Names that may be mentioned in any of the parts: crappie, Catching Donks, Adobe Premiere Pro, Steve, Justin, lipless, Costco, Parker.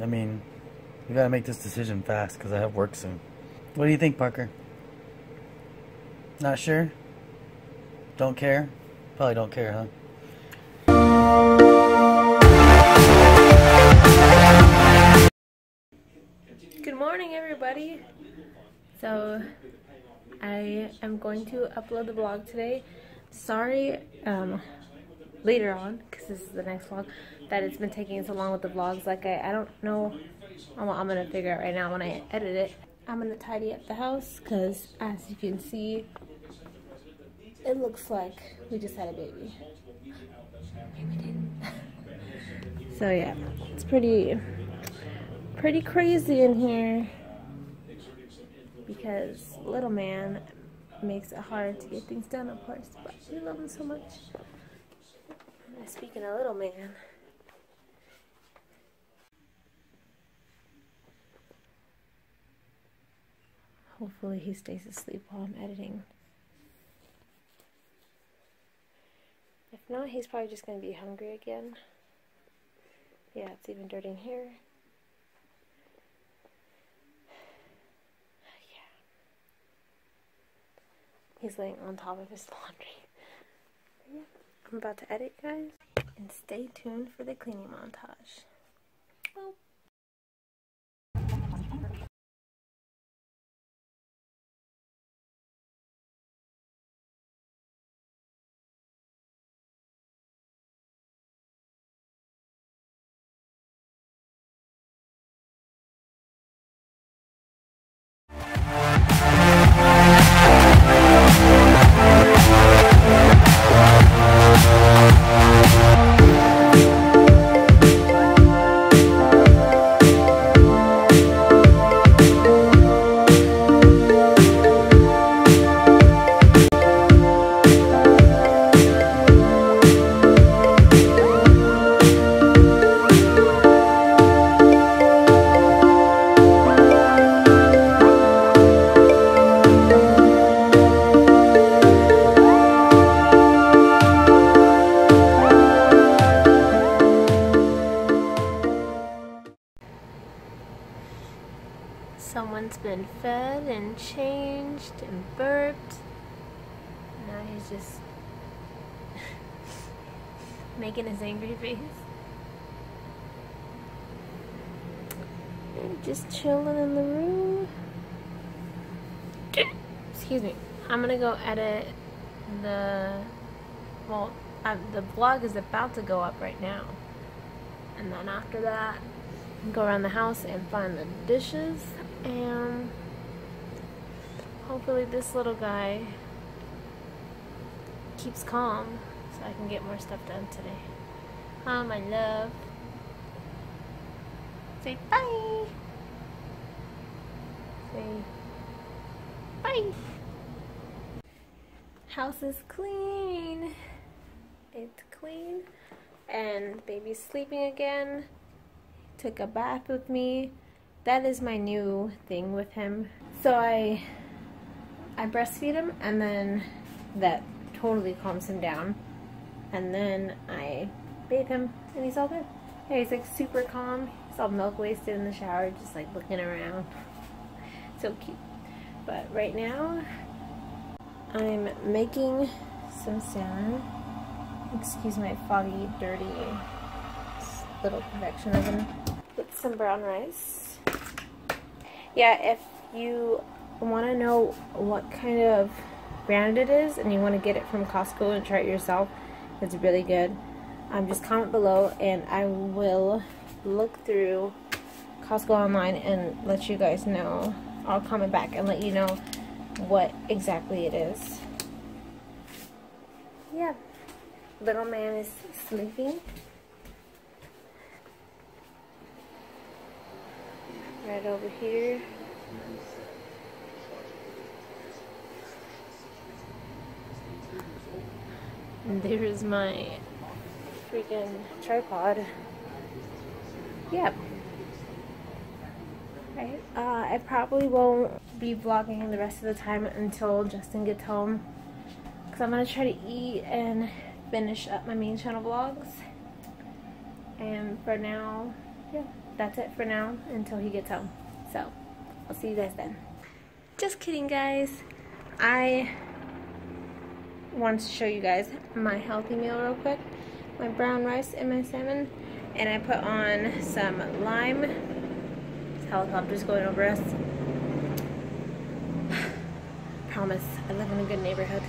I mean, we gotta make this decision fast because I have work soon. What do you think, Parker? Not sure? Don't care? Probably don't care, huh? Good morning, everybody. So, I am going to upload the vlog today. Sorry, later on, because this is the next vlog, that it's been taking so long with the vlogs. Like, I don't know. I'm going to figure out right now when I edit it. I'm going to tidy up the house because, as you can see, it looks like we just had a baby. Maybe we didn't. So, yeah, it's pretty crazy in here because little man makes it hard to get things done, of course, but we love him so much. Speaking of little man, hopefully he stays asleep while I'm editing. If not, he's probably just going to be hungry again. Yeah, it's even dirty in here. Yeah. He's laying on top of his laundry. Yeah. I'm about to edit, guys, and stay tuned for the cleaning montage. Oh. Someone's been fed and changed and burped. Now he's just making his angry face. And just chilling in the room. Excuse me. I'm gonna go edit the vlog is about to go up right now. And then after that, go around the house and find the dishes, and hopefully this little guy keeps calm so I can get more stuff done today. My love, say bye. Say bye. House is clean. It's clean, and baby's sleeping again. Took a bath with me. That is my new thing with him. So I breastfeed him, and then that totally calms him down. And then I bathe him, and he's all good. Yeah, he's like super calm. He's all milk wasted in the shower, just like looking around. So cute. But right now, I'm making some salmon. Excuse my foggy, dirty little convection oven. With some brown rice. Yeah, if you want to know what kind of brand it is and you want to get it from Costco and try it yourself, it's really good. Just comment below and I will look through Costco online and let you guys know. I'll comment back and let you know what exactly it is. Yeah, little man is sleeping. Right over here. And there's my freaking tripod. Yep. Right. I probably won't be vlogging the rest of the time until Justin gets home, because I'm going to try to eat and finish up my main channel vlogs. And for now, yeah. that's it for now until he gets home. So I'll see you guys then. Just kidding, guys. I wanted to show you guys my healthy meal real quick. My brown rice and my salmon, and I put on some lime. This helicopter's going over us. Promise, I live in a good neighborhood.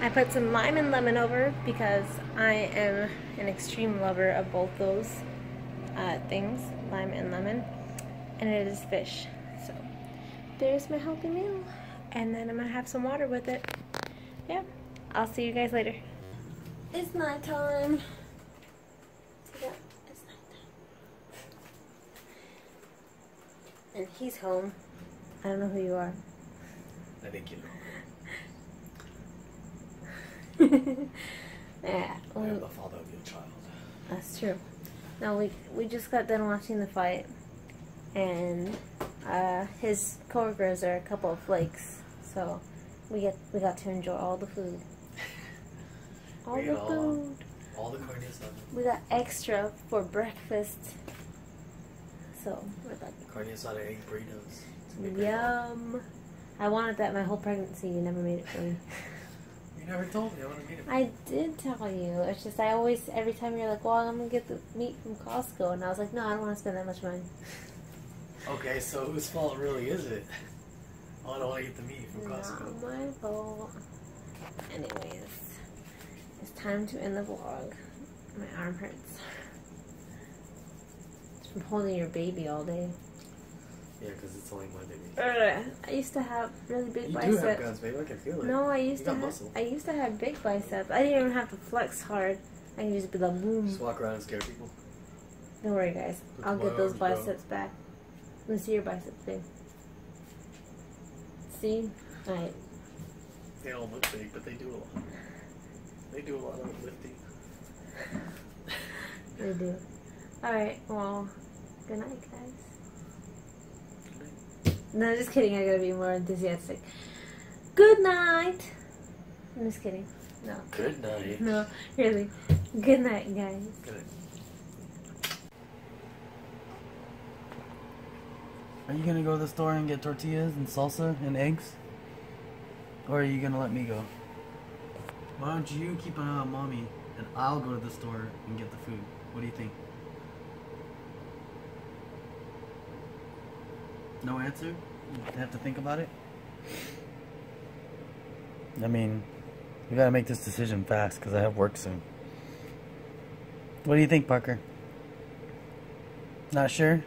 I put some lime and lemon over because I am an extreme lover of both those things, lime and lemon, and it is fish. So there's my healthy meal, and then I'm gonna have some water with it. Yeah, I'll see you guys later. It's night time. Yeah, it's night time. And he's home. I don't know who you are. I think you know. Yeah, I am the father of your child. That's true. Now we just got done watching the fight, and his coworkers are a couple of flakes, so we got to enjoy all the food. All the carne asada. We got extra for breakfast, so we're done. Carne asada, egg burritos. Yum! I wanted that my whole pregnancy. You never made it for me. You never told me. I want to meet him. I did tell you. It's just I always, every time you're like, well, I'm going to get the meat from Costco. And I was like, no, I don't want to spend that much money. Okay, so whose fault really is it? Oh, I don't want to get the meat from Costco. Not my fault. Anyways, it's time to end the vlog. My arm hurts. It's from holding your baby all day. Yeah, because it's only my baby. I used to have really big biceps. You do have guns, baby. I can feel it. No, I used to have big biceps. I didn't even have to flex hard. I could just be like, boom. Just walk around and scare people. Don't worry, guys. I'll get those biceps back. Let me see your biceps, babe. See? All right. They don't look big, but they do a lot. They do a lot of lifting. They do. All right. Well, good night, guys. No, just kidding. I gotta be more enthusiastic. Good night. I'm just kidding. No. Good night. No, really. Good night, guys. Good night. Are you gonna go to the store and get tortillas and salsa and eggs? Or are you gonna let me go? Why don't you keep an eye on mommy and I'll go to the store and get the food? What do you think? No answer? You have to think about it? I mean, you gotta make this decision fast because I have work soon. What do you think, Parker? Not sure?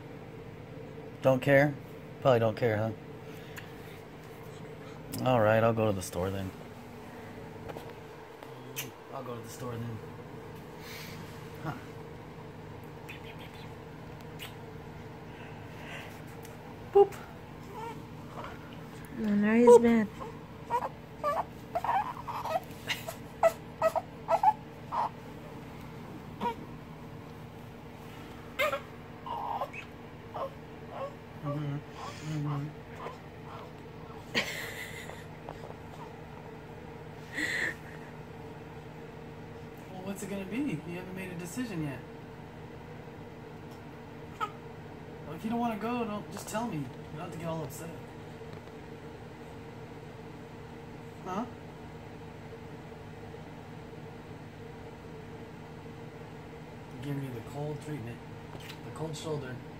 Don't care? Probably don't care, huh? Alright, I'll go to the store then. I'll go to the store then. Huh. Boop. No, now he's mad. Well, what's it gonna be? You haven't made a decision yet. If you don't want to go, don't just tell me. You don't have to get all upset. Huh? Give me the cold treatment. The cold shoulder.